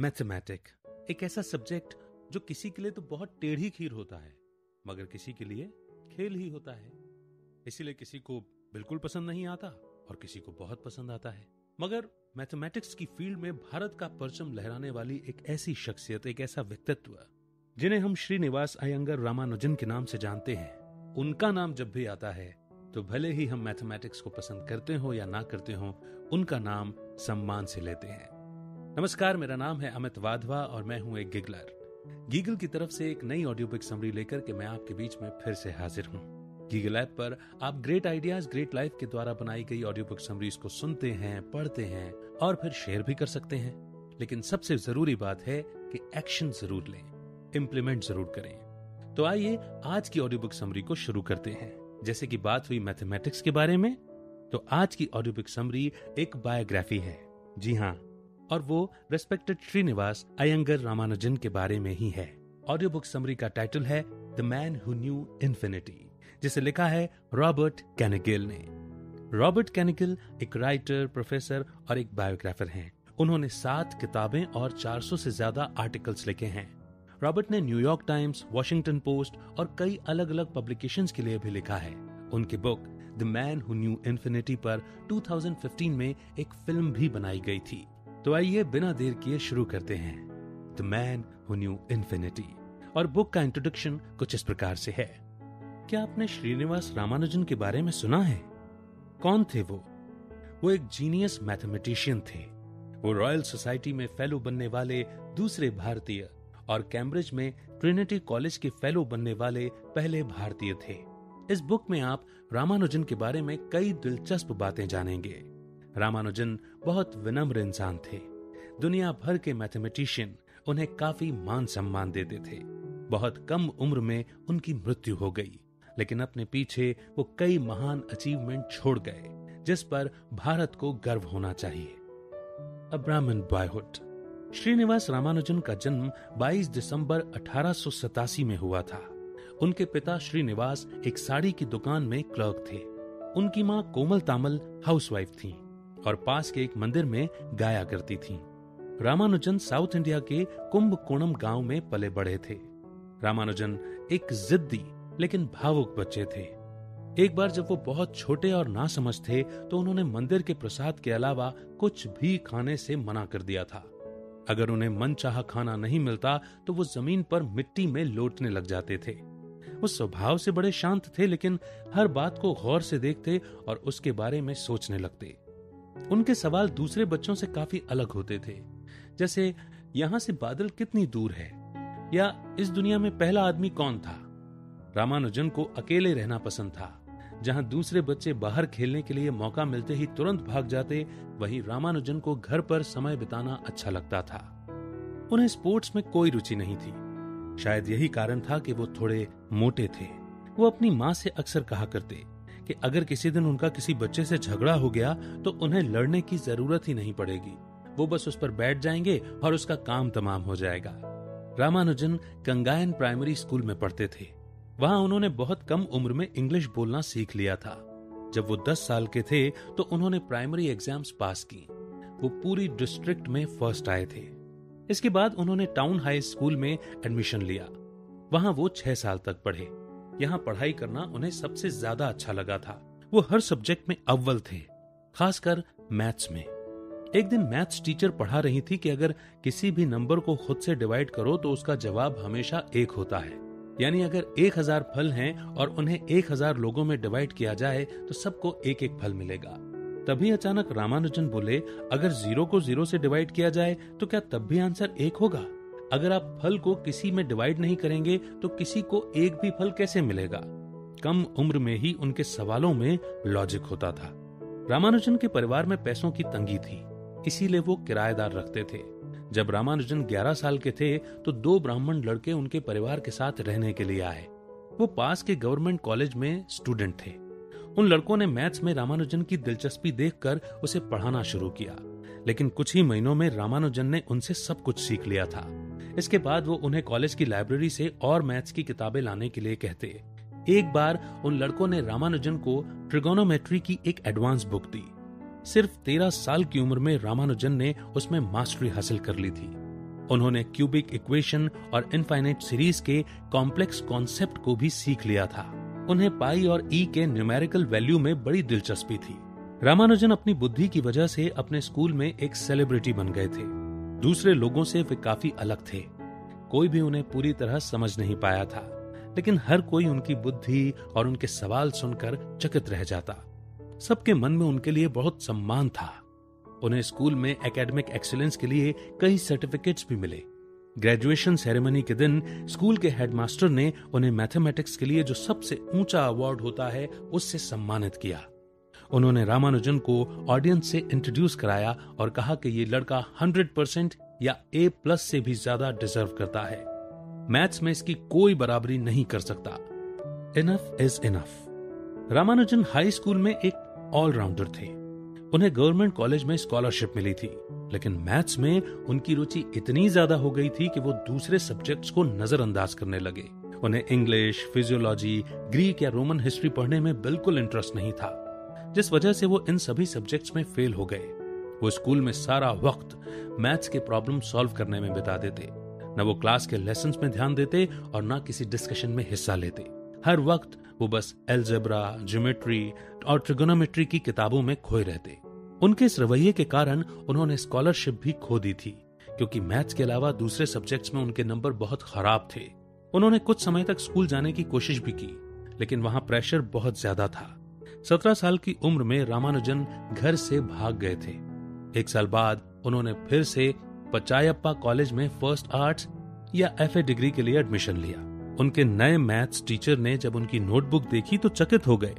Mathematic एक ऐसा subject जो किसी के लिए तो बहुत टेढ़ी खीर होता है, मगर किसी के लिए खेल ही होता है। इसीलिए किसी को बिल्कुल पसंद नहीं आता और किसी को बहुत पसंद आता है। मगर मैथमेटिक्स की फील्ड में भारत का परचम लहराने वाली एक ऐसी शख्सियत, एक ऐसा व्यक्तित्व जिन्हें हम श्रीनिवास अयंगर रामानुजन के नाम से जानते हैं, उनका नाम जब भी आता है तो भले ही हम मैथमेटिक्स को पसंद करते हो या ना करते हो, उनका नाम सम्मान से लेते हैं। नमस्कार, मेरा नाम है अमित वाधवा और मैं हूं एक गिगलर। गीगल की तरफ से एक नई ऑडियो बुक समरी लेकर के मैं आपके बीच में फिर से हाजिर हूं। गीगल ऐप पर आप ग्रेट आइडियाज ग्रेट लाइफ के द्वारा बनाई गई ऑडियो बुक समरीज को सुनते हैं, पढ़ते हैं और फिर शेयर भी कर सकते हैं। लेकिन सबसे जरूरी बात है कि एक्शन जरूर लें, इम्प्लीमेंट जरूर करें। तो आइए आज की ऑडियो बुक समरी को शुरू करते हैं। जैसे कि बात हुई मैथमेटिक्स के बारे में, तो आज की ऑडियो बुक समरी एक बायोग्राफी है। जी हाँ, और वो रेस्पेक्टेड श्रीनिवास अयंगर रामानुजन के बारे में ही है। ऑडियो बुक समरी का टाइटल है the man who knew infinity, जिसे लिखा है रॉबर्ट कैनेकिल ने। रॉबर्ट कैनेकिल एक राइटर, प्रोफेसर और एक बायोग्राफर हैं। उन्होंने 7 किताबें और 400 से ज्यादा आर्टिकल्स लिखे हैं। रॉबर्ट ने न्यूयॉर्क टाइम्स, वॉशिंगटन पोस्ट और कई अलग अलग पब्लिकेशंस के लिए भी लिखा है। उनकी book the man who knew infinity पर 2015 में एक फिल्म भी बनाई गई थी। तो आइए बिना देर किए शुरू करते हैं the man who knew infinity. और बुक का इंट्रोडक्शन कुछ इस प्रकार से है। क्या आपने श्रीनिवास रामानुजन के बारे में सुना है? कौन थे वो? वो एक जीनियस मैथमेटिशियन थे। वो रॉयल सोसाइटी में फेलो बनने वाले दूसरे भारतीय और कैम्ब्रिज में ट्रिनिटी कॉलेज के फेलो बनने वाले पहले भारतीय थे। इस बुक में आप रामानुजन के बारे में कई दिलचस्प बातें जानेंगे। रामानुजन बहुत विनम्र इंसान थे। दुनिया भर के मैथमेटिशियन उन्हें काफी मान सम्मान देते थे। बहुत कम उम्र में उनकी मृत्यु हो गई, लेकिन अपने पीछे वो कई महान अचीवमेंट छोड़ गए जिस पर भारत को गर्व होना चाहिए। अ ब्राह्मण बॉयहुड। श्रीनिवास रामानुजन का जन्म 22 दिसंबर 1887 में हुआ था। उनके पिता श्रीनिवास एक साड़ी की दुकान में क्लर्क थे। उनकी माँ कोमल तामल हाउसवाइफ थी और पास के एक मंदिर में गाया करती थी। रामानुजन साउथ इंडिया के कुंबकोनम गांव में पले बड़े थे। रामानुजन एक जिद्दी लेकिन भावुक बच्चे थे। एक बार जब वो बहुत छोटे और नासमझ थे तो उन्होंने मंदिर के प्रसाद के अलावा कुछ भी खाने से मना कर दिया था। अगर उन्हें मनचाहा खाना नहीं मिलता तो वो जमीन पर मिट्टी में लोटने लग जाते थे। वो स्वभाव से बड़े शांत थे, लेकिन हर बात को गौर से देखते और उसके बारे में सोचने लगते। उनके सवाल दूसरे बच्चों से काफी अलग होते थे, जैसे यहाँ से बादल कितनी दूर है या इस दुनिया में पहला आदमी कौन था। रामानुजन को अकेले रहना पसंद था। जहां दूसरे बच्चे बाहर खेलने के लिए मौका मिलते ही तुरंत भाग जाते, वहीं रामानुजन को घर पर समय बिताना अच्छा लगता था। उन्हें स्पोर्ट्स में कोई रुचि नहीं थी। शायद यही कारण था कि वो थोड़े मोटे थे। वो अपनी माँ से अक्सर कहा करते कि अगर किसी दिन उनका किसी बच्चे से झगड़ा हो गया तो उन्हें लड़ने की जरूरत ही नहीं पड़ेगी, वो बस उस पर बैठ जाएंगे और उसका काम तमाम हो जाएगा। रामानुजन कंगायन प्राइमरी स्कूल में पढ़ते थे। वहां उन्होंने बहुत कम उम्र में इंग्लिश बोलना सीख लिया था। जब वो 10 साल के थे तो उन्होंने प्राइमरी एग्जाम्स पास की। वो पूरी डिस्ट्रिक्ट में फर्स्ट आए थे। इसके बाद उन्होंने टाउन हाई स्कूल में एडमिशन लिया। वहां वो 6 साल तक पढ़े। यहाँ पढ़ाई करना उन्हें सबसे ज्यादा अच्छा लगा था। वो हर सब्जेक्ट में अव्वल थे, खासकर मैथ्स में। एक दिन मैथ्स टीचर पढ़ा रही थी कि अगर किसी भी नंबर को खुद से डिवाइड करो तो उसका जवाब हमेशा 1 होता है। यानी अगर 1000 फल हैं और उन्हें 1000 लोगों में डिवाइड किया जाए तो सबको 1-1 फल मिलेगा। तभी अचानक रामानुजन बोले, अगर 0 को 0 से डिवाइड किया जाए तो क्या तब भी आंसर 1 होगा? अगर आप फल को किसी में डिवाइड नहीं करेंगे तो किसी को 1 भी फल कैसे मिलेगा? कम उम्र में ही उनके सवालों में लॉजिक होता था। रामानुजन के परिवार में पैसों की तंगी थी, इसीलिए वो किराएदार रखते थे। जब रामानुजन 11 साल के थे तो 2 ब्राह्मण लड़के उनके परिवार के साथ रहने के लिए आए। वो पास के गवर्नमेंट कॉलेज में स्टूडेंट थे। उन लड़कों ने मैथ्स में रामानुजन की दिलचस्पी देखकर उसे पढ़ाना शुरू किया, लेकिन कुछ ही महीनों में रामानुजन ने उनसे सब कुछ सीख लिया था। इसके बाद वो उन्हें कॉलेज की लाइब्रेरी से और मैथ्स की किताबें लाने के लिए कहते। एक बार उन लड़कों ने रामानुजन को ट्रिगोनोमेट्री की एक एडवांस बुक दी। सिर्फ 13 साल की उम्र में रामानुजन ने उसमें मास्टरी हासिल कर ली थी। उन्होंने क्यूबिक इक्वेशन और इनफाइनाइट सीरीज के कॉम्प्लेक्स कॉन्सेप्ट को भी सीख लिया था। उन्हें पाई और ई के न्यूमेरिकल वैल्यू में बड़ी दिलचस्पी थी। रामानुजन अपनी बुद्धि की वजह से अपने स्कूल में एक सेलिब्रिटी बन गए थे। दूसरे लोगों से वे काफी अलग थे। कोई भी उन्हें पूरी तरह समझ नहीं पाया था, लेकिन हर कोई उनकी बुद्धि और उनके सवाल सुनकर चकित रह जाता। सबके मन में उनके लिए बहुत सम्मान था। उन्हें स्कूल में एकेडमिक एक्सीलेंस के लिए कई सर्टिफिकेट्स भी मिले। ग्रेजुएशन सेरेमनी के दिन स्कूल के हेडमास्टर ने उन्हें मैथमेटिक्स के लिए जो सबसे ऊंचा अवार्ड होता है उससे सम्मानित किया। उन्होंने रामानुजन को ऑडियंस से इंट्रोड्यूस कराया और कहा कि ये लड़का 100% या A+ से भी ज्यादा डिजर्व करता है। मैथ्स में इसकी कोई बराबरी नहीं कर सकता। Enough is enough. Ramanujan high school में एक ऑलराउंडर थे। उन्हें गवर्नमेंट कॉलेज में स्कॉलरशिप मिली थी, लेकिन मैथ्स में उनकी रुचि इतनी ज्यादा हो गई थी कि वो दूसरे सब्जेक्ट्स को नजरअंदाज करने लगे। उन्हें इंग्लिश, फिजियोलॉजी, ग्रीक या रोमन हिस्ट्री पढ़ने में बिल्कुल इंटरेस्ट नहीं था, जिस वजह से वो इन सभी सब्जेक्ट्स में फेल हो गए। वो स्कूल में सारा वक्त मैथ्स के प्रॉब्लम सॉल्व करने में बिता देते। न वो क्लास के लेसन्स में ध्यान देते और न किसी डिस्कशन में हिस्सा लेते। हर वक्त वो बस एल्जेब्रा, ज्योमेट्री और ट्रिगोनोमेट्री की किताबों में खोए रहते। उनके इस रवैये के कारण उन्होंने स्कॉलरशिप भी खो दी थी, क्योंकि मैथ्स के अलावा दूसरे सब्जेक्ट्स में उनके नंबर बहुत खराब थे। उन्होंने कुछ समय तक स्कूल जाने की कोशिश भी की, लेकिन वहां प्रेशर बहुत ज्यादा था। 17 साल की उम्र में रामानुजन घर से भाग गए थे। 1 साल बाद उन्होंने फिर से पचायप्पा कॉलेज में फर्स्ट आर्ट्स या FA डिग्री के लिए एडमिशन लिया। उनके नए मैथ्स टीचर ने जब उनकी नोटबुक देखी तो चकित हो गए।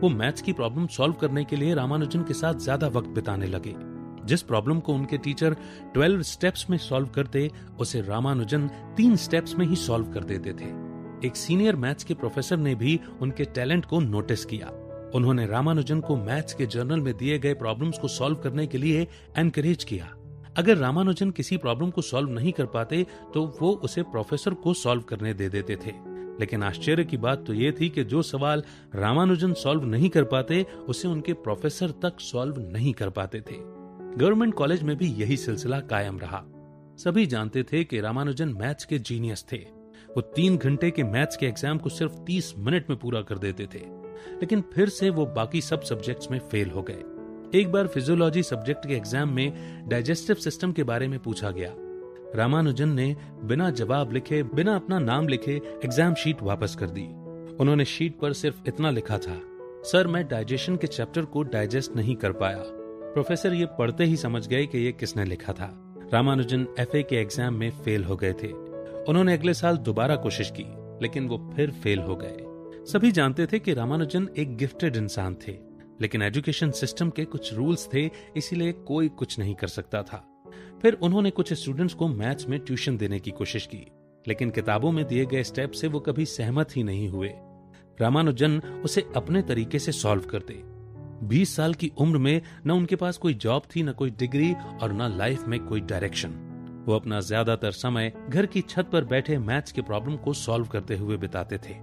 वो मैथ्स की प्रॉब्लम सॉल्व करने के लिए रामानुजन के साथ ज्यादा वक्त बिताने लगे। जिस प्रॉब्लम को उनके टीचर 12 स्टेप्स में सॉल्व करते, उसे रामानुजन 3 स्टेप्स में ही सॉल्व कर देते थे। एक सीनियर मैथ्स के प्रोफेसर ने भी उनके टैलेंट को नोटिस किया। उन्होंने रामानुजन को मैथ्स के जर्नल में दिए गए प्रॉब्लम्स को सॉल्व करने के लिए एनकरेज किया। अगर रामानुजन किसी प्रॉब्लम को सॉल्व नहीं कर पाते तो वो उसे प्रोफेसर को सॉल्व करने दे देते थे, लेकिन आश्चर्य की बात तो ये थी कि जो सवाल रामानुजन सॉल्व नहीं कर पाते उसे उनके प्रोफेसर तक सॉल्व नहीं कर पाते थे। गवर्नमेंट कॉलेज में भी यही सिलसिला कायम रहा। सभी जानते थे कि रामानुजन मैथ्स के जीनियस थे। वो 3 घंटे के मैथ्स के एग्जाम को सिर्फ 30 मिनट में पूरा कर देते थे, लेकिन फिर से वो बाकी सब सब्जेक्ट्स में फेल हो गए। एक बार फिजियोलॉजी सब्जेक्ट के एग्जाम में डाइजेस्टिव सिस्टम के बारे में पूछा गया। रामानुजन ने बिना जवाब लिखे, बिना अपना नाम लिखे एग्जाम शीट वापस कर दी। उन्होंने शीट पर सिर्फ इतना लिखा था, सर मैं डाइजेशन के चैप्टर को डाइजेस्ट नहीं कर पाया। प्रोफेसर ये पढ़ते ही समझ गए कि ये किसने लिखा था। रामानुजन FA के एग्जाम में फेल हो गए थे। उन्होंने अगले साल दोबारा कोशिश की, लेकिन वो फिर फेल हो गए। सभी जानते थे कि रामानुजन एक गिफ्टेड इंसान थे, लेकिन एजुकेशन सिस्टम के कुछ रूल्स थे, इसीलिए कोई कुछ नहीं कर सकता था। फिर उन्होंने कुछ स्टूडेंट्स को मैथ्स में ट्यूशन देने की कोशिश की, लेकिन किताबों में दिए गए स्टेप से वो कभी सहमत ही नहीं हुए। रामानुजन उसे अपने तरीके से सॉल्व करते। 20 साल की उम्र में न उनके पास कोई जॉब थी, न कोई डिग्री और न लाइफ में कोई डायरेक्शन। वो अपना ज्यादातर समय घर की छत पर बैठे मैथ्स के प्रॉब्लम को सॉल्व करते हुए बिताते थे।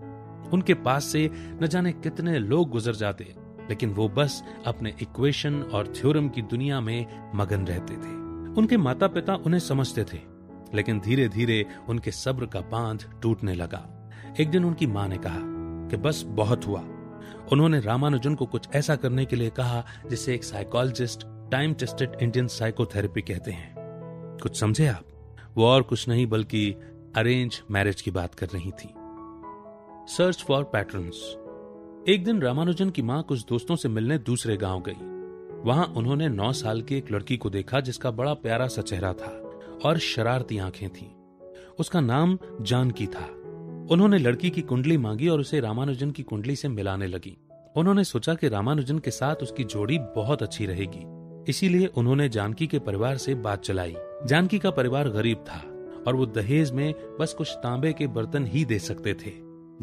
उनके पास से न जाने कितने लोग गुजर जाते, लेकिन वो बस अपने इक्वेशन और थ्योरम की दुनिया में मगन रहते थे। उनके माता पिता उन्हें समझते थे, लेकिन धीरे धीरे उनके सब्र का बांध टूटने लगा। एक दिन उनकी माँ ने कहा कि बस बहुत हुआ। उन्होंने रामानुजन को कुछ ऐसा करने के लिए कहा जिसे एक psychologist time tested Indian psychotherapy कहते हैं। कुछ समझे आप? वो और कुछ नहीं बल्कि अरेंज मैरिज की बात कर रही थी। Search for patterns. एक दिन रामानुजन की माँ कुछ दोस्तों से मिलने दूसरे गांव गई। वहां उन्होंने 9 साल की एक लड़की को देखा जिसका बड़ा प्यारा सा चेहरा था और शरारती आंखें थीं। उसका नाम जानकी था। उन्होंने लड़की की कुंडली मांगी और उसे रामानुजन की कुंडली से मिलाने लगी। उन्होंने सोचा कि रामानुजन के साथ उसकी जोड़ी बहुत अच्छी रहेगी, इसीलिए उन्होंने जानकी के परिवार से बात चलाई। जानकी का परिवार गरीब था और वो दहेज में बस कुछ तांबे के बर्तन ही दे सकते थे।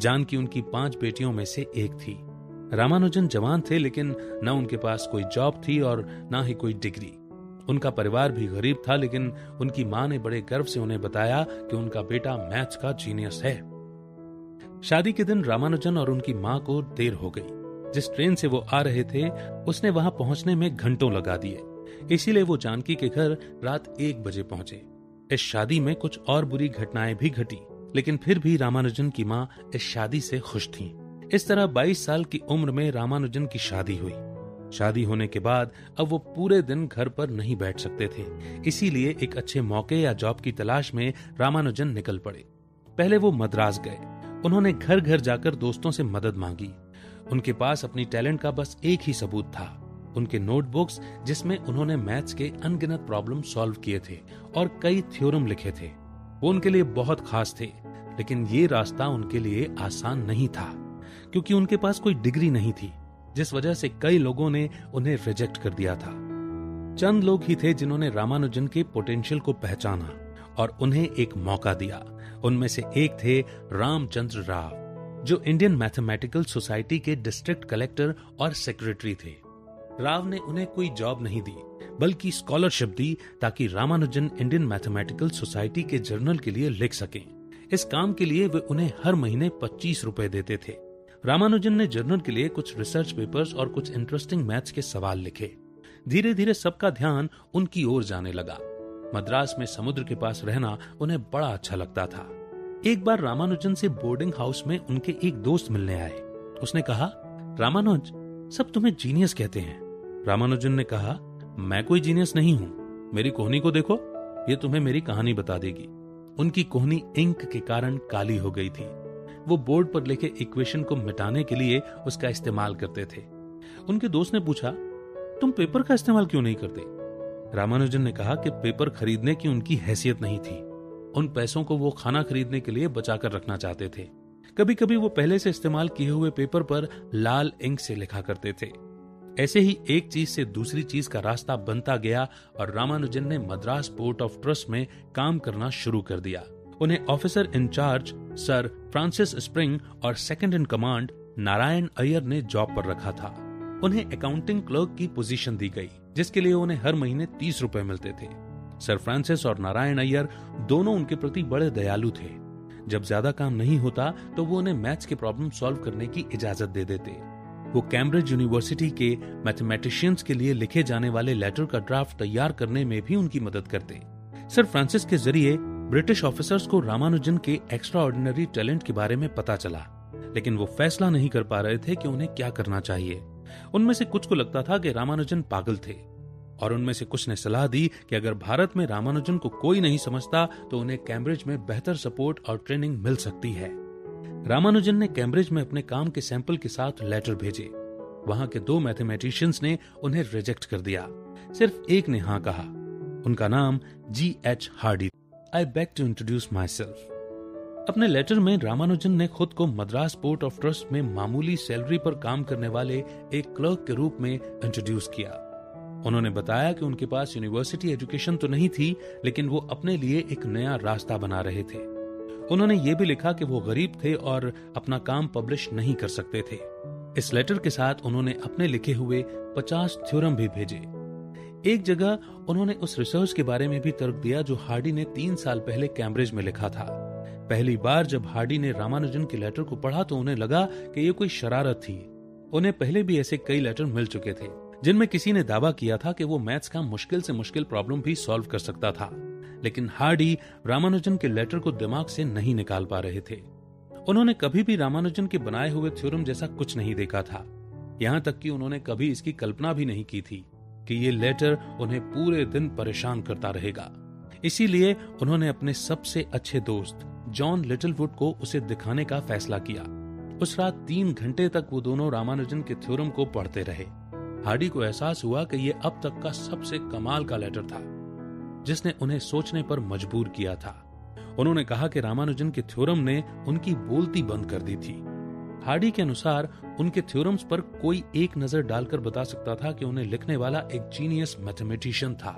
जानकी उनकी 5 बेटियों में से एक थी। रामानुजन जवान थे, लेकिन न उनके पास कोई जॉब थी और न ही कोई डिग्री। उनका परिवार भी गरीब था, लेकिन उनकी माँ ने बड़े गर्व से उन्हें बताया कि उनका बेटा मैथ्स का जीनियस है। शादी के दिन रामानुजन और उनकी माँ को देर हो गई। जिस ट्रेन से वो आ रहे थे उसने वहां पहुंचने में घंटों लगा दिए, इसीलिए वो जानकी के घर रात 1 बजे पहुंचे। इस शादी में कुछ और बुरी घटनाएं भी घटी, लेकिन फिर भी रामानुजन की मां इस शादी से खुश थीं। इस तरह 22 साल की उम्र में रामानुजन की शादी हुई। शादी होने के बाद अब वो पूरे दिन घर पर नहीं बैठ सकते थे, इसीलिए एक अच्छे मौके या जॉब की तलाश में रामानुजन निकल पड़े। पहले वो मद्रास गए। उन्होंने घर घर जाकर दोस्तों से मदद मांगी। उनके पास अपनी टैलेंट का बस एक ही सबूत था, उनके नोटबुक्स जिसमें उन्होंने मैथ्स के अनगिनत प्रॉब्लम सॉल्व किए थे और कई थ्योरम लिखे थे। वो उनके लिए बहुत खास थे, लेकिन ये रास्ता उनके लिए आसान नहीं था क्योंकि उनके पास कोई डिग्री नहीं थी, जिस वजह से कई लोगों ने उन्हें रिजेक्ट कर दिया था। चंद लोग ही थे जिन्होंने रामानुजन के पोटेंशियल को पहचाना और उन्हें एक मौका दिया। उनमें से एक थे रामचंद्र राव, जो इंडियन मैथमेटिकल सोसाइटी के डिस्ट्रिक्ट कलेक्टर और सेक्रेटरी थे। राव ने उन्हें कोई जॉब नहीं दी, बल्कि स्कॉलरशिप दी ताकि रामानुजन इंडियन मैथमेटिकल सोसाइटी के जर्नल के लिए लिख सकें। इस काम के लिए वे उन्हें हर महीने 25 रुपए देते थे। रामानुजन ने जर्नल के लिए कुछ रिसर्च पेपर्स और कुछ इंटरेस्टिंग मैथ्स के सवाल लिखे। धीरे धीरे सबका ध्यान उनकी ओर जाने लगा। मद्रास में समुद्र के पास रहना उन्हें बड़ा अच्छा लगता था। एक बार रामानुजन से बोर्डिंग हाउस में उनके एक दोस्त मिलने आए। उसने कहा, रामानुज, सब तुम्हें जीनियस कहते हैं। रामानुजन ने कहा, मैं कोई जीनियस नहीं हूँ। मेरी कोहनी को देखो, ये तुम्हें मेरी कहानी बता देगी। उनकी कोहनी इंक के कारण काली हो गई थी। वो बोर्ड पर लिखे इक्वेशन को मिटाने के लिए उसका इस्तेमाल करते थे। उनके दोस्त ने पूछा, तुम पेपर का इस्तेमाल क्यों नहीं करते? रामानुजन ने कहा कि पेपर खरीदने की उनकी हैसियत नहीं थी। उन पैसों को वो खाना खरीदने के लिए बचाकर रखना चाहते थे। कभी कभी वो पहले से इस्तेमाल किए हुए पेपर पर लाल इंक से लिखा करते थे। ऐसे ही एक चीज से दूसरी चीज का रास्ता बनता गया और रामानुजन ने मद्रास पोर्ट ऑफ ट्रस्ट में काम करना शुरू कर दिया। उन्हें officer in charge sir Francis Spring और second in command Narayana Iyer ने जॉब पर रखा था। उन्हें अकाउंटिंग क्लर्क की पोजीशन दी गई, जिसके लिए उन्हें हर महीने 30 रुपए मिलते थे। सर फ्रांसिस और नारायण अय्यर दोनों उनके प्रति बड़े दयालु थे। जब ज्यादा काम नहीं होता तो वो उन्हें मैथ्स के प्रॉब्लम सॉल्व करने की इजाजत दे देते। वो कैम्ब्रिज यूनिवर्सिटी के मैथमेटिशियंस के लिए लिखे जाने वाले लेटर का ड्राफ्ट तैयार करने में भी उनकी मदद करते। सर फ्रांसिस के जरिए ब्रिटिश ऑफिसर्स को रामानुजन के एक्स्ट्राऑर्डिनरी टैलेंट के बारे में पता चला, लेकिन वो फैसला नहीं कर पा रहे थे कि उन्हें क्या करना चाहिए। उनमें से कुछ को लगता था कि रामानुजन पागल थे, और उनमें से कुछ ने सलाह दी कि अगर भारत में रामानुजन को कोई नहीं समझता तो उन्हें कैम्ब्रिज में बेहतर सपोर्ट और ट्रेनिंग मिल सकती है। रामानुजन ने कैम्ब्रिज में अपने काम के सैंपल के साथ लेटर भेजे। वहां के दो मैथमेटिशियंस ने उन्हें रिजेक्ट कर दिया, सिर्फ एक ने हाँ कहा। उनका नाम GH Hardy. I beg to introduce myself. अपने लेटर में रामानुजन ने खुद को मद्रास पोर्ट ऑफ ट्रस्ट में मामूली सैलरी पर काम करने वाले एक क्लर्क के रूप में इंट्रोड्यूस किया। उन्होंने बताया कि उनके पास यूनिवर्सिटी एजुकेशन तो नहीं थी, लेकिन वो अपने लिए एक नया रास्ता बना रहे थे। उन्होंने ये भी लिखा कि वो गरीब थे और अपना काम पब्लिश नहीं कर सकते थे। इस लेटर के साथ उन्होंने अपने लिखे हुए 50 थ्योरम भी भेजे। एक जगह उन्होंने उस रिसर्च के बारे में भी तर्क दिया जो हार्डी ने 3 साल पहले कैम्ब्रिज में लिखा था। पहली बार जब हार्डी ने रामानुजन के लेटर को पढ़ा तो उन्हें लगा कि ये कोई शरारत थी। उन्हें पहले भी ऐसे कई लेटर मिल चुके थे जिनमें किसी ने दावा किया था कि वो मैथ्स का मुश्किल से मुश्किल प्रॉब्लम भी सॉल्व कर सकता था, लेकिन हार्डी रामानुजन के लेटर को दिमाग से नहीं निकाल पा रहे थे। उन्होंने कभी भी रामानुजन के बनाए हुए थ्योरम जैसा कुछ नहीं देखा था। यहाँ तक कि उन्होंने कभी इसकी कल्पना भी नहीं की थी कि ये लेटर उन्हें पूरे दिन परेशान करता रहेगा। इसीलिए उन्होंने अपने सबसे अच्छे दोस्त जॉन लिटिलवुड को उसे दिखाने का फैसला किया। उस रात 3 घंटे तक वो दोनों रामानुजन के थ्योरम को पढ़ते रहे। हार्डी को एहसास हुआ कि ये अब तक का सबसे कमाल का लेटर था, जिसने उन्हें सोचने पर मजबूर किया था। उन्होंने कहा कि रामानुजन के थ्योरम ने उनकी बोलती बंद कर दी थी। हार्डी के अनुसार उनके थ्योरम्स पर कोई एक नजर डालकर बता सकता था कि उन्हें लिखने वाला एक जीनियस मैथमेटिशियन था,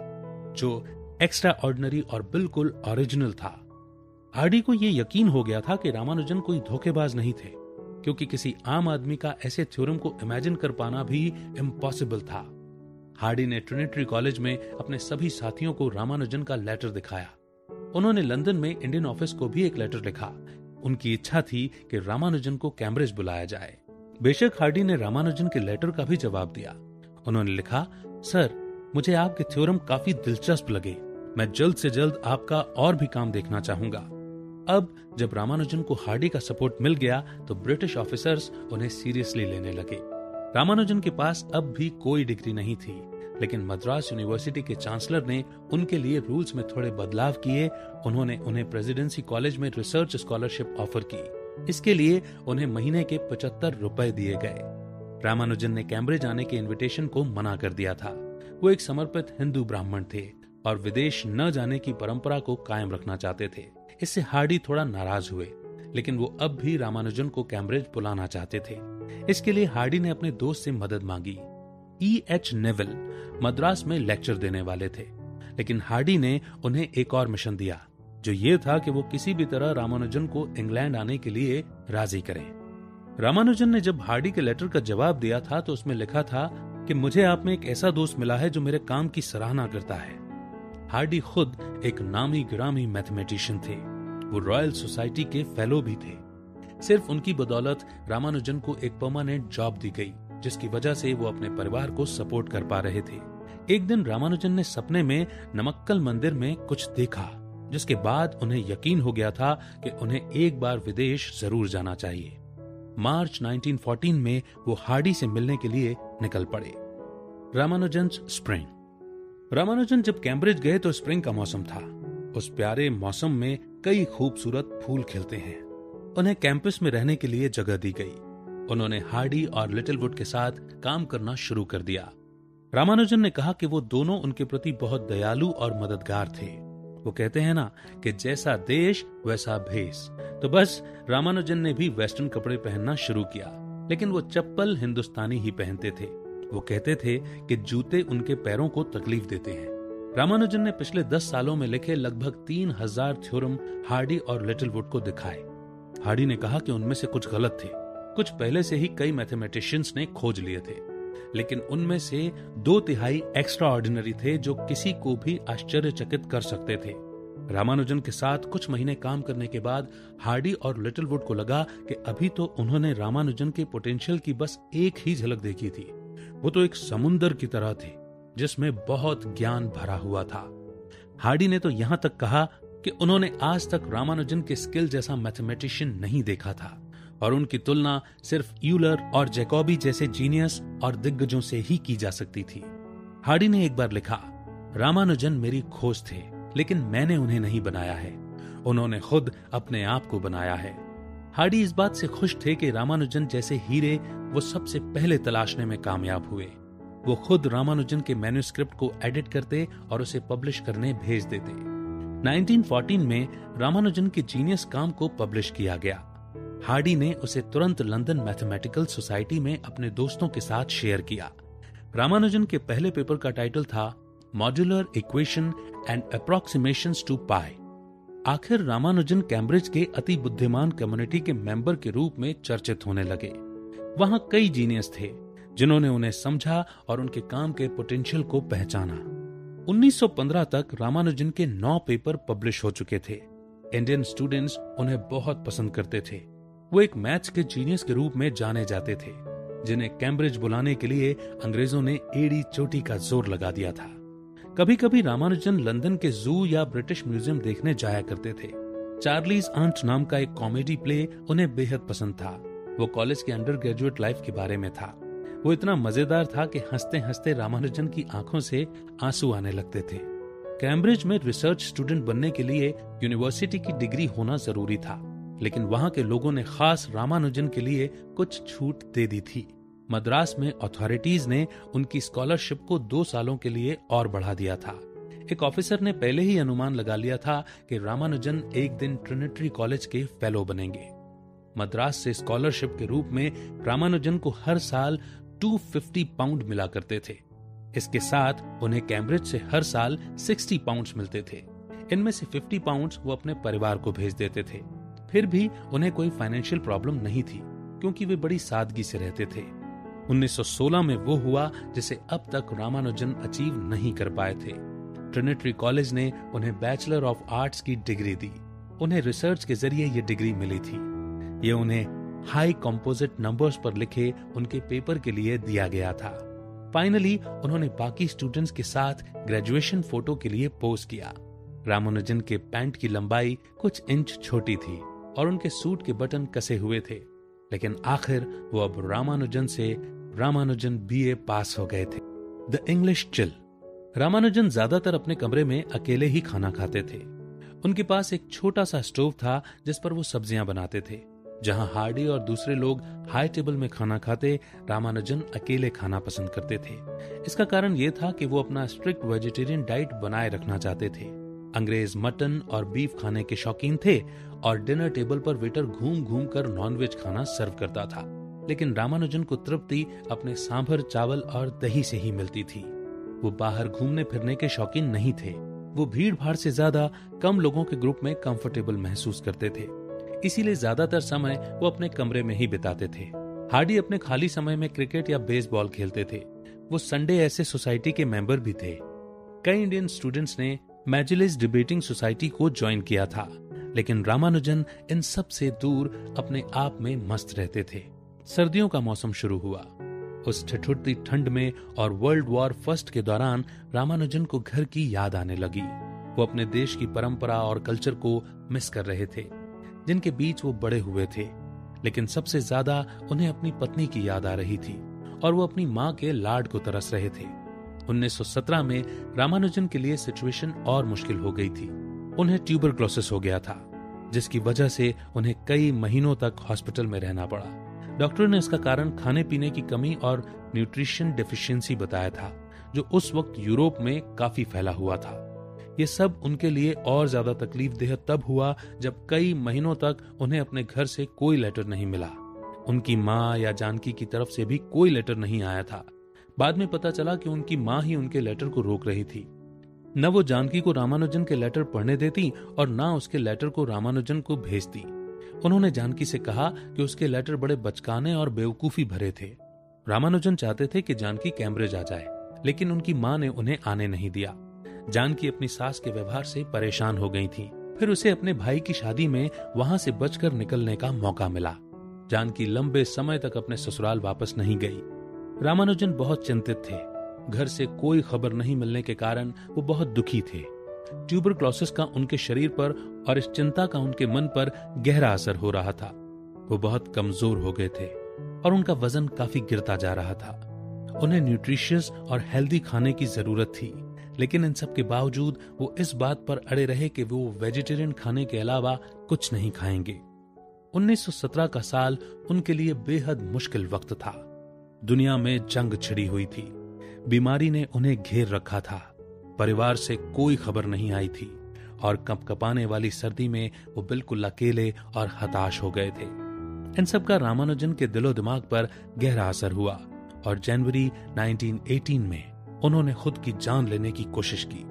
जो एक्स्ट्राऑर्डिनरी और बिल्कुल ओरिजिनल था। हार्डी को यह यकीन हो गया था कि रामानुजन कोई धोखेबाज नहीं थे, क्योंकि किसी आम आदमी का ऐसे थ्योरम को इमेजिन कर पाना भी इम्पॉसिबल था। हार्डी ने ट्रिनिटी कॉलेज में अपने सभी साथियों को रामानुजन का लेटर दिखाया। उन्होंने लंदन में इंडियन ऑफिस को भी एक लेटर लिखा। उनकी इच्छा थी कि रामानुजन को कैम्ब्रिज बुलाया जाए। बेशक हार्डी ने रामानुजन के लेटर का भी जवाब दिया। उन्होंने लिखा, सर, मुझे आपके थ्योरम काफी दिलचस्प लगे। मैं जल्द से जल्द आपका और भी काम देखना चाहूंगा। अब जब रामानुजन को हार्डी का सपोर्ट मिल गया तो ब्रिटिश ऑफिसर्स उन्हें सीरियसली लेने लगे। रामानुजन के पास अब भी कोई डिग्री नहीं थी, लेकिन मद्रास यूनिवर्सिटी के चांसलर ने उनके लिए रूल्स में थोड़े बदलाव किए। उन्होंने उन्हें प्रेसिडेंसी कॉलेज में रिसर्च स्कॉलरशिप ऑफर की। इसके लिए उन्हें महीने के 75 रुपए दिए गए। रामानुजन ने कैम्ब्रिज आने के इनविटेशन को मना कर दिया था। वो एक समर्पित हिंदू ब्राह्मण थे और विदेश न जाने की परंपरा को कायम रखना चाहते थे। इससे हार्डी थोड़ा नाराज हुए, लेकिन वो अब भी रामानुजन को कैम्ब्रिज बुलाना चाहते थे। इसके लिए हार्डी ने अपने दोस्त से मदद मांगी। ई एच नेवल मद्रास में लेक्चर देने वाले थे, लेकिन हार्डी ने उन्हें एक और मिशन दिया, जो ये था कि वो किसी भी तरह रामानुजन को इंग्लैंड आने के लिए राजी करें। रामानुजन ने जब हार्डी के लेटर का जवाब दिया था तो उसमें लिखा था कि मुझे आप में एक ऐसा दोस्त मिला है जो मेरे काम की सराहना करता है। हार्डी खुद एक नामी गिरामी मैथमेटिशियन थे। वो रॉयल सोसाइटी के फेलो भी थे। सिर्फ उनकी बदौलत रामानुजन को एक परमानेंट जॉब दी गई, जिसकी वजह से वो अपने परिवार को सपोर्ट कर पा रहे थे। एक दिन रामानुजन ने सपने में नमककल मंदिर में कुछ देखा, जिसके बाद उन्हें यकीन हो गया था कि उन्हें एक बार विदेश जरूर जाना चाहिए। मार्च 1914 में वो हार्डी से मिलने के लिए निकल पड़े। रामानुजन जब कैम्ब्रिज गए तो स्प्रिंग का मौसम था। उस प्यारे मौसम में कई खूबसूरत फूल खिलते हैं। उन्हें कैंपस में रहने के लिए जगह दी गई। उन्होंने हार्डी और लिटिलवुड के साथ काम करना शुरू कर दिया। रामानुजन ने कहा कि वो दोनों उनके प्रति बहुत दयालु और मददगार थे। वो कहते हैं ना कि जैसा देश वैसा भेष, तो बस रामानुजन ने भी वेस्टर्न कपड़े पहनना शुरू किया, लेकिन वो चप्पल हिंदुस्तानी ही पहनते थे। वो कहते थे कि जूते उनके पैरों को तकलीफ देते हैं। रामानुजन ने पिछले 10 सालों में लिखे लगभग 3000 थ्योरम हार्डी और लिटिलवुड को दिखाए। हार्डी ने कहा कि उनमें से कुछ गलत थे, कुछ पहले से ही कई मैथमेटिशियंस ने खोज लिए थे, लेकिन उनमें से 2/3 एक्स्ट्रा ऑर्डिनरी थे, जो किसी को भी आश्चर्यचकित कर सकते थे। रामानुजन के साथ कुछ महीने काम करने के बाद हार्डी और लिटिलवुड को लगा कि अभी तो उन्होंने रामानुजन के पोटेंशियल की बस एक ही झलक देखी थी। वो तो एक समुंदर की तरह थे, जिसमें बहुत ज्ञान भरा हुआ था। हार्डी ने तो यहाँ तक कहा कि उन्होंने आज तक रामानुजन के स्किल जैसा मैथमेटिशियन नहीं देखा था और उनकी तुलना सिर्फ यूलर और जैकोबी जैसे जीनियस और दिग्गजों से ही की जा सकती थी। हार्डी ने एक बार लिखा, रामानुजन मेरी खोज थे, लेकिन मैंने उन्हें नहीं बनाया है, उन्होंने खुद अपने आप को बनाया है। हार्डी इस बात से खुश थे कि रामानुजन जैसे हीरे वो सबसे पहले तलाशने में कामयाब हुए। वो खुद रामानुजन के मैन्युस्क्रिप्ट को एडिट करते और उसे पब्लिश करने भेज देते। 1914 में रामानुजन के जीनियस काम को पब्लिश किया गया। हार्डी ने उसे तुरंत लंदन मैथमेटिकल सोसाइटी में अपने दोस्तों के साथ शेयर किया। रामानुजन के पहले पेपर का टाइटल था modular equation and approximations to pi. आखिर रामानुजन कैम्ब्रिज के अति बुद्धिमान कम्युनिटी के मेंबर के रूप में चर्चित होने लगे। वहां कई जीनियस थे, जिन्होंने उन्हें समझा और उनके काम के पोटेंशियल को पहचाना। 1915 तक रामानुजन के 9 पेपर पब्लिश हो चुके थे। इंडियन स्टूडेंट्स उन्हें बहुत पसंद करते थे। वो एक मैथ्स के जीनियस के रूप में जाने जाते थे, जिन्हें कैम्ब्रिज बुलाने के लिए अंग्रेजों ने एड़ी चोटी का जोर लगा दिया था। कभी कभी रामानुजन लंदन के जू या ब्रिटिश म्यूजियम देखने जाया करते थे। चार्लीज आंट नाम का एक कॉमेडी प्ले उन्हें बेहद पसंद था। वो कॉलेज के अंडरग्रेजुएट लाइफ के बारे में था। वो इतना मजेदार था कि हंसते हंसते रामानुजन की आंखों से आंसू आने लगते थे। कैम्ब्रिज में रिसर्च स्टूडेंट बनने के लिए यूनिवर्सिटी की डिग्री होना जरूरी था, लेकिन वहाँ के लोगों ने खास रामानुजन के लिए कुछ छूट दे दी थी। मद्रास में अथॉरिटीज ने उनकी स्कॉलरशिप को 2 सालों के लिए और बढ़ा दिया था। एक ऑफिसर ने पहले ही अनुमान लगा लिया था कि रामानुजन एक दिन ट्रिनिटी कॉलेज के फेलो बनेंगे। मद्रास से स्कॉलरशिप के रूप में रामानुजन को हर साल 250 पाउंड मिला करते थे। इसके साथ उन्हें कैम्ब्रिज से हर साल 60 पाउंड्स मिलते थे। इनमें से 50 पाउंड्स वो अपने परिवार को भेज देते थे। फिर भी उन्हें कोई फाइनेंशियल प्रॉब्लम नहीं थी, क्योंकि वे बड़ी सादगी से रहते थे। 1916 में वो हुआ जिसे अब तक रामानुजन अचीव नहीं कर पाए थे। ट्रिनिटी कॉलेज ने उन्हें बैचलर ऑफ आर्ट्स की डिग्री दी। उन्हें रिसर्च के जरिए ये डिग्री मिली थी। ये उन्हें हाई कंपोजिट नंबर्स पर लिखे उनके पेपर के लिए दिया गया था। फाइनली उन्होंने बाकी स्टूडेंट्स के साथ ग्रेजुएशन फोटो के लिए पोस्ट किया। रामानुजन के पैंट की लंबाई कुछ इंच छोटी थी और उनके सूट के बटन कसे हुए थे, लेकिन आखिर वो अब रामानुजन से रामानुजन बीए पास हो गए थे। The English chill. रामानुजन ज्यादातर अपने कमरे में अकेले ही खाना खाते थे। उनके पास एक छोटा सा स्टोव था जिस पर वो सब्जियां बनाते थे। जहां हार्डी और दूसरे लोग हाई टेबल में खाना खाते, रामानुजन अकेले खाना पसंद करते थे। इसका कारण यह था कि वो अपना स्ट्रिक्ट वेजिटेरियन डाइट बनाए रखना चाहते थे। अंग्रेज मटन और बीफ खाने के शौकीन थे और डिनर टेबल पर वेटर घूम घूम कर नॉनवेज खाना सर्व करता था, लेकिन रामानुजन को तृप्ति अपने सांभर चावल और दही से ही मिलती थी। वो बाहर घूमने फिरने के शौकीन नहीं थे। वो भीड़ भाड़ से ज्यादा कम लोगों के ग्रुप में कंफर्टेबल महसूस करते थे, इसीलिए ज्यादातर समय वो अपने कमरे में ही बिताते थे। हार्डी अपने खाली समय में क्रिकेट या बेसबॉल खेलते थे। वो संडे ऐसे सोसाइटी के मेंबर भी थे। कई इंडियन स्टूडेंट्स ने मैजिलेस डिबेटिंग सोसाइटी को ज्वाइन किया था, लेकिन रामानुजन इन सब से दूर अपने आप में मस्त रहते थे। सर्दियों का मौसम शुरू हुआ। उस ठिठुरती ठंड में और वर्ल्ड वॉर फर्स्ट के दौरान रामानुजन को घर की याद आने लगी। वो अपने देश की परंपरा और कल्चर को मिस कर रहे थे, जिनके बीच वो बड़े हुए थे, लेकिन सबसे ज्यादा उन्हें अपनी पत्नी की याद आ रही थी और वो अपनी माँ के लाड को तरस रहे थे। 1917 में रामानुजन के लिए सिचुएशन और मुश्किल हो गई थी। उन्हें ट्यूबरक्लोसिस हो गया था, जिसकी वजह से उन्हें कई महीनों तक हॉस्पिटल में रहना पड़ा। डॉक्टरों ने इसका कारण खाने पीने की कमी और न्यूट्रिशन डेफिशिएंसी बताया था, जो उस वक्त यूरोप में काफी फैला हुआ था। ये सब उनके लिए और ज्यादा तकलीफदेह तब हुआ जब कई महीनों तक उन्हें अपने घर से कोई लेटर नहीं मिला। उनकी माँ या जानकी की तरफ से भी कोई लेटर नहीं आया था। बाद में पता चला कि उनकी माँ ही उनके लेटर को रोक रही थी। न वो जानकी को रामानुजन के लेटर पढ़ने देती और न उसके लेटर को रामानुजन को भेजती। उन्होंने जानकी से कहा कि उसके लेटर बड़े बचकाने और बेवकूफी भरे थे। रामानुजन चाहते थे कि जानकी कैम्ब्रिज आ जाए, लेकिन उनकी माँ ने उन्हें आने नहीं दिया। जानकी अपनी सास के व्यवहार से परेशान हो गई थी। फिर उसे अपने भाई की शादी में वहां से बचकर निकलने का मौका मिला। जानकी लंबे समय तक अपने ससुराल वापस नहीं गई। रामानुजन बहुत चिंतित थे। घर से कोई खबर नहीं मिलने के कारण वो बहुत दुखी थे। ट्यूबरक्लोसिस का उनके शरीर पर और इस चिंता का उनके मन पर गहरा असर हो रहा था। वो बहुत कमजोर हो गए थे और उनका वजन काफी गिरता जा रहा था। उन्हें न्यूट्रिशियस और हेल्दी खाने की जरूरत थी, लेकिन इन सब के बावजूद वो इस बात पर अड़े रहे कि वो वेजिटेरियन खाने के अलावा कुछ नहीं खाएंगे। 1917 का साल उनके लिए बेहद मुश्किल वक्त था। दुनिया में जंग छिड़ी हुई थी। बीमारी ने उन्हें घेर रखा था। परिवार से कोई खबर नहीं आई थी और कंपकपाने वाली सर्दी में वो बिल्कुल अकेले और हताश हो गए थे। इन सब का रामानुजन के दिलो दिमाग पर गहरा असर हुआ और जनवरी 1918 में उन्होंने खुद की जान लेने की कोशिश की।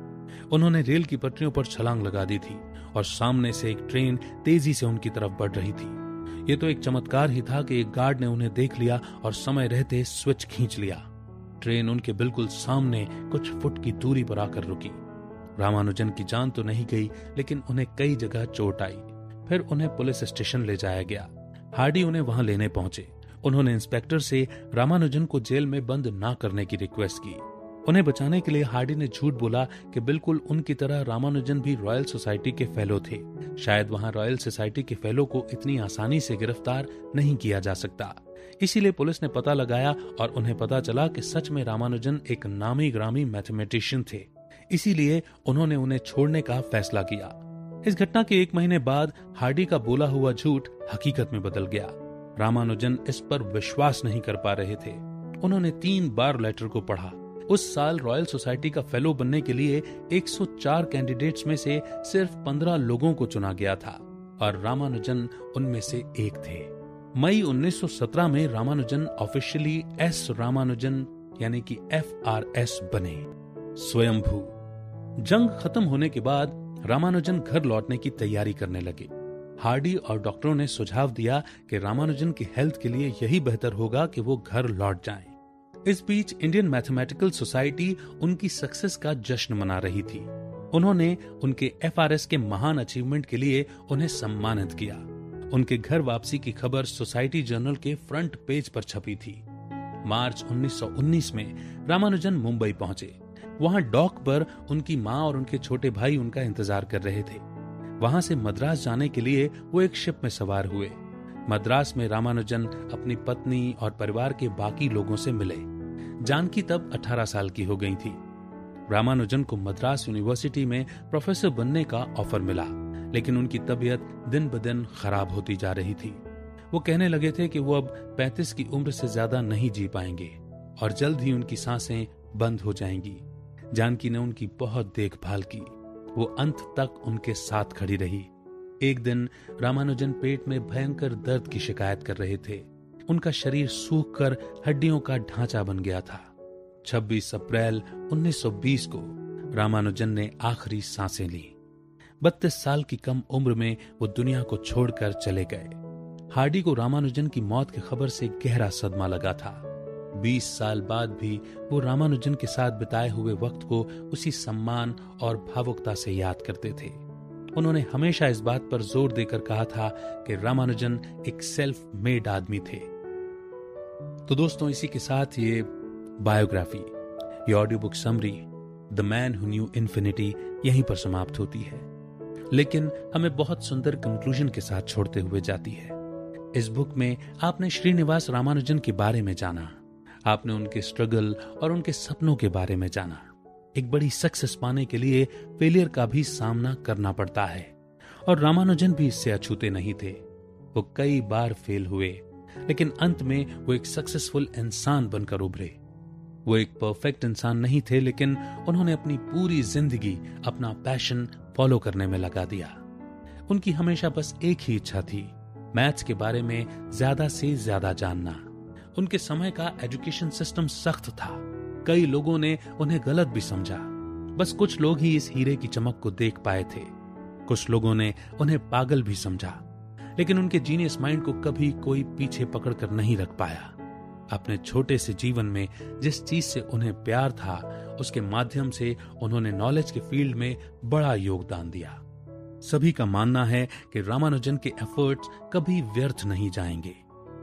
उन्होंने रेल की पटरियों पर छलांग लगा दी थी और सामने से एक ट्रेन तेजी से उनकी तरफ बढ़ रही थी। ये तो एक चमत्कार ही था कि एक गार्ड ने उन्हें देख लिया और समय रहते स्विच खींच लिया। ट्रेन उनके बिल्कुल सामने कुछ फुट की दूरी पर आकर रुकी। रामानुजन की जान तो नहीं गई, लेकिन उन्हें कई जगह चोट आई। फिर उन्हें पुलिस स्टेशन ले जाया गया। हार्डी उन्हें वहां लेने पहुंचे। उन्होंने इंस्पेक्टर से रामानुजन को जेल में बंद ना करने की रिक्वेस्ट की। उन्हें बचाने के लिए हार्डी ने झूठ बोला कि बिल्कुल उनकी तरह रामानुजन भी रॉयल सोसाइटी के फेलो थे। शायद वहां रॉयल सोसाइटी के फेलो को इतनी आसानी से गिरफ्तार नहीं किया जा सकता। इसीलिए पुलिस ने पता लगाया और उन्हें पता चला कि सच में रामानुजन एक नामी ग्रामी मैथमेटिशियन थे। इसीलिए उन्होंने उन्हें छोड़ने का फैसला किया। इस घटना के एक महीने बाद हार्डी का बोला हुआ झूठ हकीकत में बदल गया। रामानुजन इस पर विश्वास नहीं कर पा रहे थे। उन्होंने 3 बार लेटर को पढ़ा। उस साल रॉयल सोसाइटी का फेलो बनने के लिए 104 कैंडिडेट्स में से सिर्फ 15 लोगों को चुना गया था और रामानुजन उनमें से एक थे। मई 1917 में रामानुजन ऑफिशियली एस रामानुजन यानी कि FRS बने। स्वयंभू। जंग खत्म होने के बाद रामानुजन घर लौटने की तैयारी करने लगे। हार्डी और डॉक्टरों ने सुझाव दिया कि रामानुजन की हेल्थ के लिए यही बेहतर होगा कि वो घर लौट जाएं। इस बीच इंडियन मैथमेटिकल सोसाइटी उनकी सक्सेस का जश्न मना रही थी। उन्होंने उनके FRS के महान अचीवमेंट के लिए उन्हें सम्मानित किया। उनके घर वापसी की खबर सोसाइटी जर्नल के फ्रंट पेज पर छपी थी। मार्च 1919 में रामानुजन मुंबई पहुंचे। वहां डॉक पर उनकी माँ और उनके छोटे भाई उनका इंतजार कर रहे थे। वहां से मद्रास जाने के लिए वो एक शिप में सवार हुए। मद्रास में रामानुजन अपनी पत्नी और परिवार के बाकी लोगों से मिले। जानकी तब 18 साल की हो गई थी। रामानुजन को मद्रास यूनिवर्सिटी में प्रोफेसर बनने का ऑफर मिला, लेकिन उनकी तबीयत दिन ब दिन खराब होती जा रही थी। वो कहने लगे थे कि वो अब 35 की उम्र से ज्यादा नहीं जी पाएंगे और जल्द ही उनकी सांसें बंद हो जाएंगी। जानकी ने उनकी बहुत देखभाल की, वो अंत तक उनके साथ खड़ी रही। एक दिन रामानुजन पेट में भयंकर दर्द की शिकायत कर रहे थे। उनका शरीर सूख कर हड्डियों का ढांचा बन गया था। 26 अप्रैल 1920 को रामानुजन ने आखिरी सांसें ली। 32 साल की कम उम्र में वो दुनिया को छोड़कर चले गए। हार्डी को रामानुजन की मौत की खबर से गहरा सदमा लगा था। 20 साल बाद भी वो रामानुजन के साथ बिताए हुए वक्त को उसी सम्मान और भावुकता से याद करते थे। उन्होंने हमेशा इस बात पर जोर देकर कहा था कि रामानुजन एक सेल्फ मेड आदमी थे। तो दोस्तों, इसी के साथ ये बायोग्राफी, ये audio book summary the man who knew infinity यहीं पर समाप्त होती है, लेकिन हमें बहुत सुंदर कंक्लूजन के साथ छोड़ते हुए जाती है। इस बुक में आपने श्रीनिवास रामानुजन के बारे में जाना, आपने उनके स्ट्रगल और उनके सपनों के बारे में जाना। एक बड़ी सक्सेस पाने के लिए फेलियर का भी सामना करना पड़ता है, और रामानुजन भी इससे अछूते नहीं थे। वो कई बार फेल हुए, लेकिन अंत में वो एक सक्सेसफुल इंसान बनकर उभरे। वो एक परफेक्ट इंसान नहीं थे, लेकिन उन्होंने अपनी पूरी जिंदगी अपना पैशन फॉलो करने में लगा दिया। उनकी हमेशा बस एक ही इच्छा थी, मैथ्स के बारे में ज्यादा से ज्यादा जानना। उनके समय का एजुकेशन सिस्टम सख्त था, कई लोगों ने उन्हें गलत भी समझा। बस कुछ लोग ही इस हीरे की चमक को देख पाए थे, कुछ लोगों ने उन्हें पागल भी समझा, लेकिन उनके जीनियस माइंड को कभी कोई पीछे पकड़कर नहीं रख पाया। अपने छोटे से जीवन में जिस चीज से उन्हें प्यार था, उसके माध्यम से उन्होंने नॉलेज के फील्ड में बड़ा योगदान दिया। सभी का मानना है कि रामानुजन के एफर्ट्स कभी व्यर्थ नहीं जाएंगे।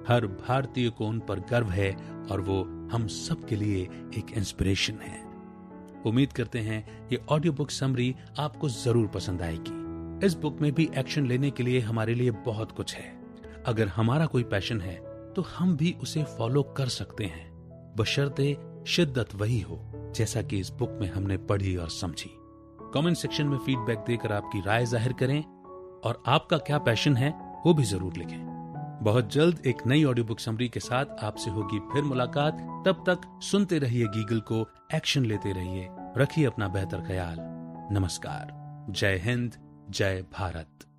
हर भारतीय को उन पर गर्व है और वो हम सब के लिए एक इंस्पिरेशन है। उम्मीद करते हैं ये ऑडियो बुक समरी आपको जरूर पसंद आएगी। इस बुक में भी एक्शन लेने के लिए हमारे लिए बहुत कुछ है। अगर हमारा कोई पैशन है तो हम भी उसे फॉलो कर सकते हैं, बशर्ते शिद्दत वही हो जैसा कि इस बुक में हमने पढ़ी और समझी। कमेंट सेक्शन में फीडबैक देकर आपकी राय जाहिर करें और आपका क्या पैशन है वो भी जरूर लिखें। बहुत जल्द एक नई ऑडियो बुक समरी के साथ आपसे होगी फिर मुलाकात। तब तक सुनते रहिए गीगल को, एक्शन लेते रहिए, रखिए अपना बेहतर ख्याल। नमस्कार, जय हिंद, जय भारत।